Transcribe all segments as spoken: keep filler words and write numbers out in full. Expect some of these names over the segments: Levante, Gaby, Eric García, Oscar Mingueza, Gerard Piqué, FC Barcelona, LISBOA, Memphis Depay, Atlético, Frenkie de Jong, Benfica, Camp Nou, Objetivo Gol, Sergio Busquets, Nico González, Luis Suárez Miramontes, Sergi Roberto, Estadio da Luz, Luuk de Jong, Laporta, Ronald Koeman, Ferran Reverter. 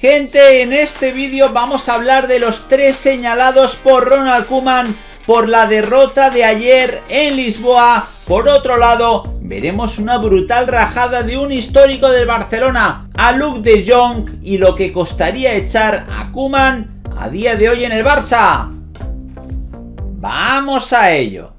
Gente, en este vídeo vamos a hablar de los tres señalados por Ronald Koeman por la derrota de ayer en Lisboa. Por otro lado, veremos una brutal rajada de un histórico del Barcelona a Luuk de Jong y lo que costaría echar a Koeman a día de hoy en el Barça. ¡Vamos a ello!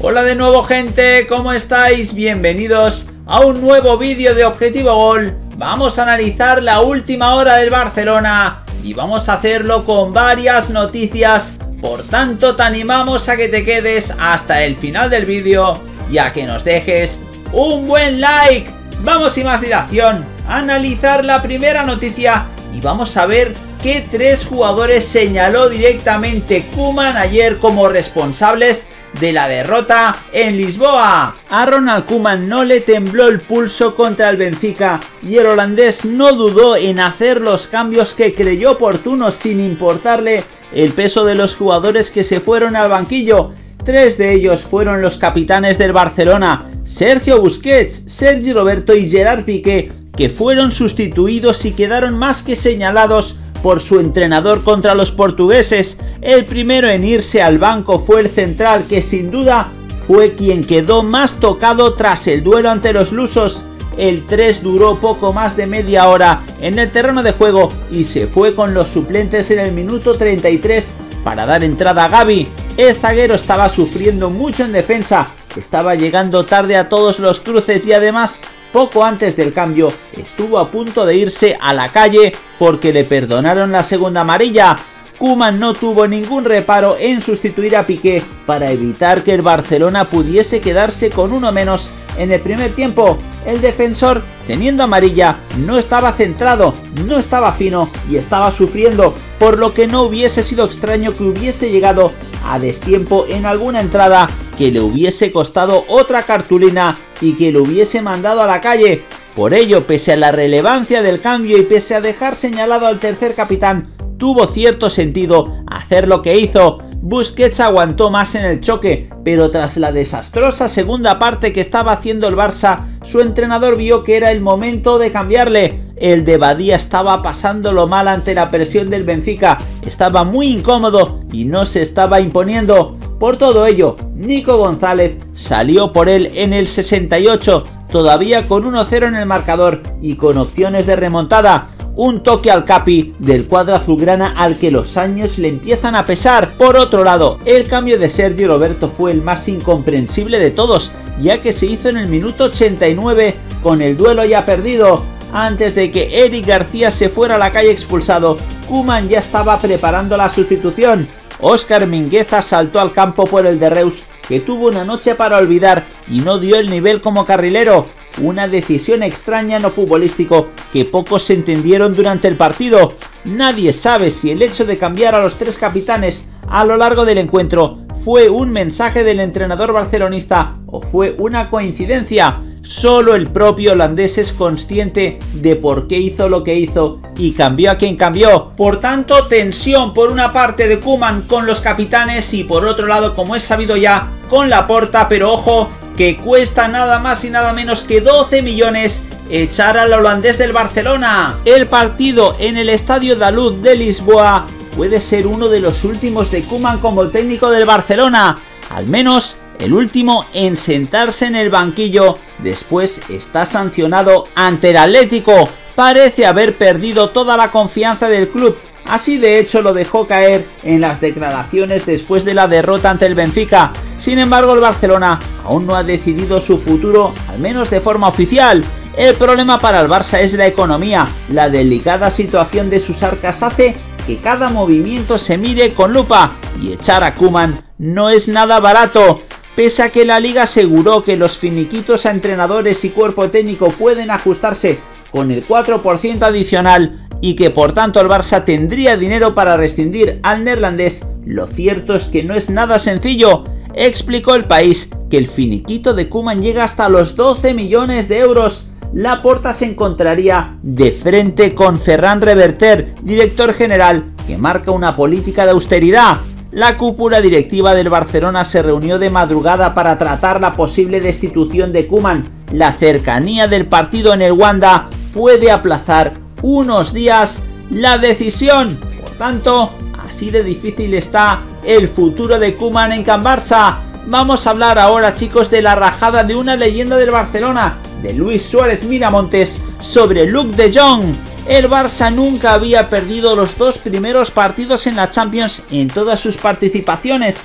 Hola de nuevo, gente, ¿cómo estáis? Bienvenidos a un nuevo vídeo de Objetivo Gol. Vamos a analizar la última hora del Barcelona y vamos a hacerlo con varias noticias. Por tanto, te animamos a que te quedes hasta el final del vídeo y a que nos dejes un buen like. Vamos sin más dilación a analizar la primera noticia y vamos a ver qué tres jugadores señaló directamente Koeman ayer como responsables de la derrota en Lisboa. A Ronald Koeman no le tembló el pulso contra el Benfica y el holandés no dudó en hacer los cambios que creyó oportunos sin importarle el peso de los jugadores que se fueron al banquillo. Tres de ellos fueron los capitanes del Barcelona, Sergio Busquets, Sergi Roberto y Gerard Piqué, que fueron sustituidos y quedaron más que señalados por su entrenador contra los portugueses. El primero en irse al banco fue el central, que sin duda fue quien quedó más tocado tras el duelo ante los lusos. El tres duró poco más de media hora en el terreno de juego y se fue con los suplentes en el minuto treinta y tres para dar entrada a Gaby. El zaguero estaba sufriendo mucho en defensa, estaba llegando tarde a todos los cruces y además poco antes del cambio estuvo a punto de irse a la calle porque le perdonaron la segunda amarilla. Koeman no tuvo ningún reparo en sustituir a Piqué para evitar que el Barcelona pudiese quedarse con uno menos en el primer tiempo. El defensor, teniendo amarilla, no estaba centrado, no estaba fino y estaba sufriendo, por lo que no hubiese sido extraño que hubiese llegado a destiempo en alguna entrada que le hubiese costado otra cartulina y que lo hubiese mandado a la calle. Por ello, pese a la relevancia del cambio y pese a dejar señalado al tercer capitán, tuvo cierto sentido hacer lo que hizo. Busquets aguantó más en el choque, pero tras la desastrosa segunda parte que estaba haciendo el Barça, su entrenador vio que era el momento de cambiarle. El de Badía estaba pasándolo mal ante la presión del Benfica, estaba muy incómodo y no se estaba imponiendo. Por todo ello, Nico González salió por él en el sesenta y ocho, todavía con uno cero en el marcador y con opciones de remontada. Un toque al Capi del cuadro azulgrana al que los años le empiezan a pesar. Por otro lado, el cambio de Sergi Roberto fue el más incomprensible de todos, ya que se hizo en el minuto ochenta y nueve con el duelo ya perdido. Antes de que Eric García se fuera a la calle expulsado, Koeman ya estaba preparando la sustitución. Oscar Mingueza saltó al campo por el de Reus, que tuvo una noche para olvidar y no dio el nivel como carrilero. Una decisión extraña no futbolístico que pocos se entendieron durante el partido. Nadie sabe si el hecho de cambiar a los tres capitanes a lo largo del encuentro fue un mensaje del entrenador barcelonista o fue una coincidencia. Solo el propio holandés es consciente de por qué hizo lo que hizo y cambió a quien cambió. Por tanto, tensión por una parte de Koeman con los capitanes y por otro lado, como es sabido ya, con Laporta, pero ojo, que cuesta nada más y nada menos que doce millones echar al holandés del Barcelona. El partido en el Estadio da Luz de Lisboa puede ser uno de los últimos de Koeman como técnico del Barcelona, al menos el último en sentarse en el banquillo. Después está sancionado ante el Atlético. Parece haber perdido toda la confianza del club. Así de hecho lo dejó caer en las declaraciones después de la derrota ante el Benfica. Sin embargo, el Barcelona aún no ha decidido su futuro, al menos de forma oficial. El problema para el Barça es la economía. La delicada situación de sus arcas hace que cada movimiento se mire con lupa y echar a Koeman no es nada barato. Pese a que la liga aseguró que los finiquitos a entrenadores y cuerpo técnico pueden ajustarse con el cuatro por ciento adicional y que por tanto el Barça tendría dinero para rescindir al neerlandés, lo cierto es que no es nada sencillo. Explicó El País que el finiquito de Koeman llega hasta los doce millones de euros. Laporta se encontraría de frente con Ferran Reverter, director general, que marca una política de austeridad. La cúpula directiva del Barcelona se reunió de madrugada para tratar la posible destitución de Koeman. La cercanía del partido en el Wanda puede aplazar unos días la decisión. Por tanto, así de difícil está el futuro de Koeman en Can Barça. Vamos a hablar ahora, chicos, de la rajada de una leyenda del Barcelona, de Luis Suárez Miramontes, sobre Luuk de Jong. El Barça nunca había perdido los dos primeros partidos en la Champions en todas sus participaciones.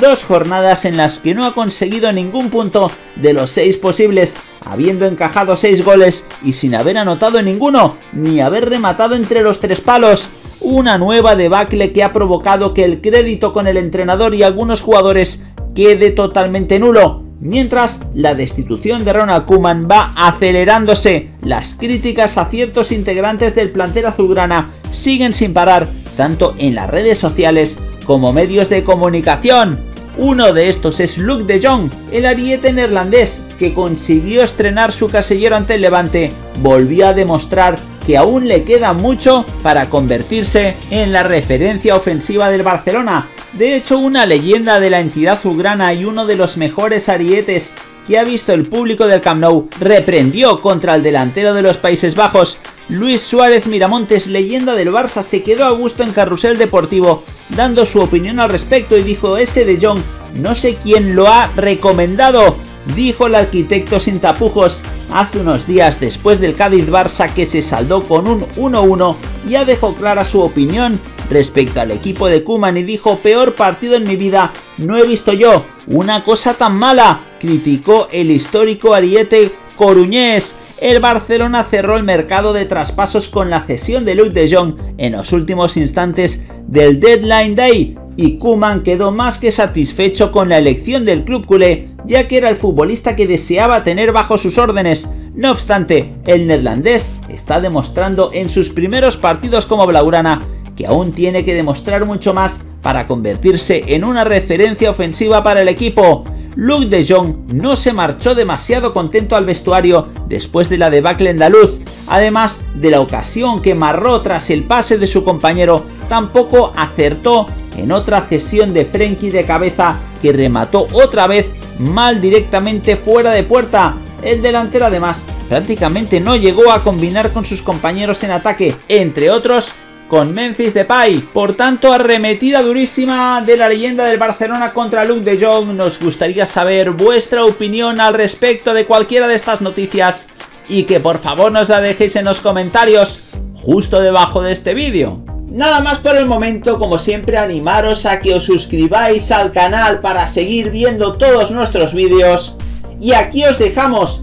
Dos jornadas en las que no ha conseguido ningún punto de los seis posibles, habiendo encajado seis goles y sin haber anotado ninguno, ni haber rematado entre los tres palos. Una nueva debacle que ha provocado que el crédito con el entrenador y algunos jugadores quede totalmente nulo. Mientras, la destitución de Ronald Koeman va acelerándose. Las críticas a ciertos integrantes del plantel azulgrana siguen sin parar, tanto en las redes sociales como medios de comunicación. Uno de estos es Luuk de Jong, el ariete neerlandés que consiguió estrenar su casillero ante el Levante. Volvió a demostrar que aún le queda mucho para convertirse en la referencia ofensiva del Barcelona. De hecho, una leyenda de la entidad azulgrana y uno de los mejores arietes que ha visto el público del Camp Nou reprendió contra el delantero de los Países Bajos. Luis Suárez Miramontes, leyenda del Barça, se quedó a gusto en Carrusel Deportivo dando su opinión al respecto y dijo: ese de Jong, no sé quién lo ha recomendado. Dijo el arquitecto sin tapujos hace unos días después del Cádiz-Barça, que se saldó con un uno uno, ya dejó clara su opinión respecto al equipo de Koeman y dijo: peor partido en mi vida no he visto yo, una cosa tan mala. Criticó el histórico ariete coruñés. El Barcelona cerró el mercado de traspasos con la cesión de Luuk de Jong en los últimos instantes del Deadline Day, y Koeman quedó más que satisfecho con la elección del club culé, ya que era el futbolista que deseaba tener bajo sus órdenes. No obstante, el neerlandés está demostrando en sus primeros partidos como blaugrana que aún tiene que demostrar mucho más para convertirse en una referencia ofensiva para el equipo. Luuk de Jong no se marchó demasiado contento al vestuario después de la debacle andaluz. Además de la ocasión que marró tras el pase de su compañero, tampoco acertó en otra cesión de Frenkie de cabeza, que remató otra vez mal directamente fuera de puerta. El delantero además prácticamente no llegó a combinar con sus compañeros en ataque, entre otros con Memphis Depay. Por tanto, arremetida durísima de la leyenda del Barcelona contra Luuk de Jong. Nos gustaría saber vuestra opinión al respecto de cualquiera de estas noticias y que por favor nos la dejéis en los comentarios justo debajo de este vídeo. Nada más por el momento. Como siempre, animaros a que os suscribáis al canal para seguir viendo todos nuestros vídeos, y aquí os dejamos